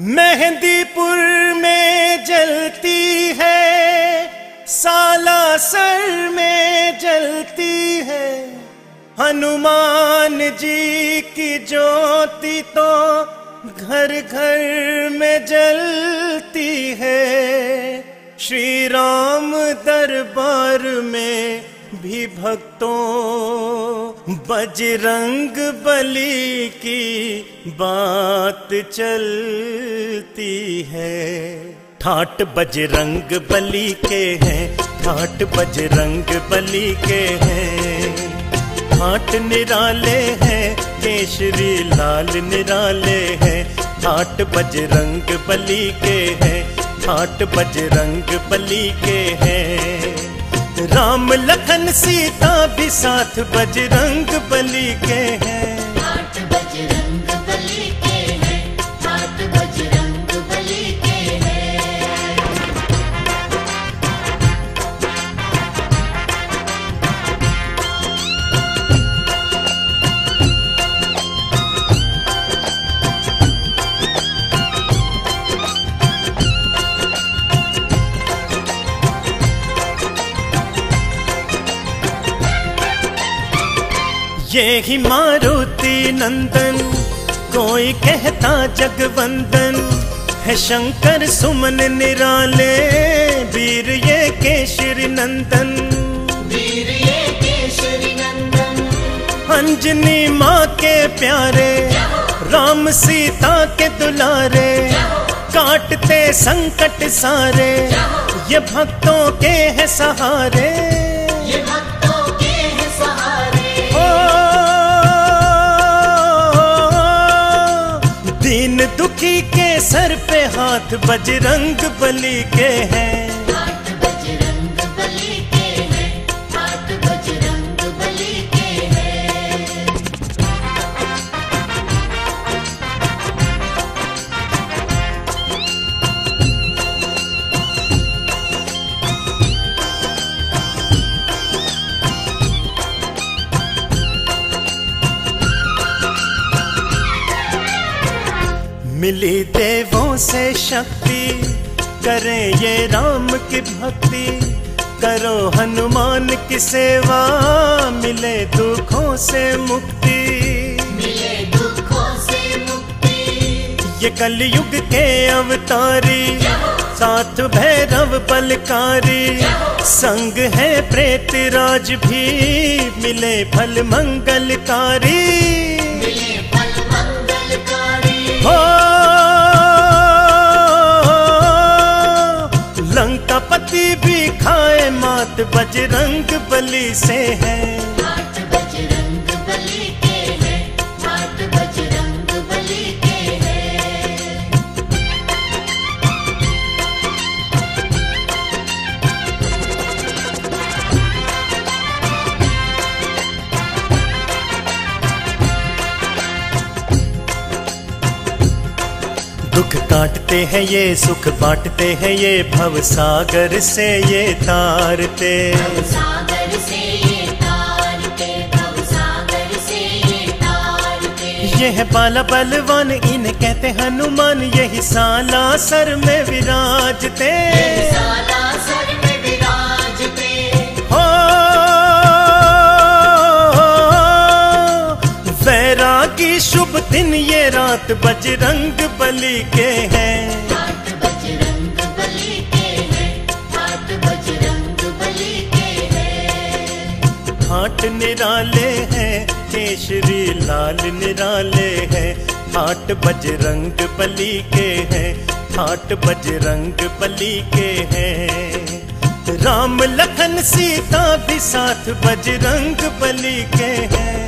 मेहंदीपुर में जलती है, सालासर में जलती है, हनुमान जी की ज्योति तो घर घर में जलती है। श्री राम दरबार में भी भक्तों बजरंगबली की बात चलती है। ठाठ बजरंगबली के हैं, ठाठ बजरंगबली के हैं, ठाठ निराले हैं, केशरी लाल निराले हैं, ठाठ बजरंगबली के हैं, ठाठ बजरंगबली के हैं। राम लखन सीता भी साथ बजरंगबली के हैं। ठाठ बजरंगबली के हैं, ठाठ बजरंगबली के ये ही मारुति नंदन, कोई कहता जगवंदन, है शंकर सुमन निराले, वीर ये केशरी नंदन, वीर ये केशरी नंदन, अंजनी माँ के प्यारे, राम सीता के दुलारे, काटते संकट सारे, ये भक्तों के है सहारे, ये भक्तों के है सहारे। दीन दुखी के सर पे हाथ बजरंगबली के हैं। ठाठ बजरंगबली के हैं, ठाठ बजरंगबली के मिली देवों से शक्ति, करें ये राम की भक्ति, करो हनुमान की सेवा, मिले दुखों से मुक्ति, मिले दुखों से मुक्ति। ये कलयुग के अवतारी, साथ भैरव बलकारी, संग है प्रेत राज भी, मिले फल मंगलकारी, मिले फल मंगलकारी। हो लंकापति भी खाए मात बजरंगबली से है। ठाठ बजरंगबली के हैं, ठाठ बजरंगबली के हैं। दुख काटते हैं ये, सुख बांटते हैं ये, भव सागर से ये तारते, भव सागर से ये तारते, भव सागर से ये तारते। ये है बाला बलवान, इन्हें कहते हनुमान, यही सालासर में विराजते, यही सालासर में विराजते। हो वैरागी शुभ दिन ये रात बजरंगबली के हैं। ठाठ निराले हैं, केशरी लाल निराले हैं, ठाठ बजरंगबली के हैं, ठाठ बजरंगबली के हैं। राम लखन सीता भी साथ बजरंगबली के हैं।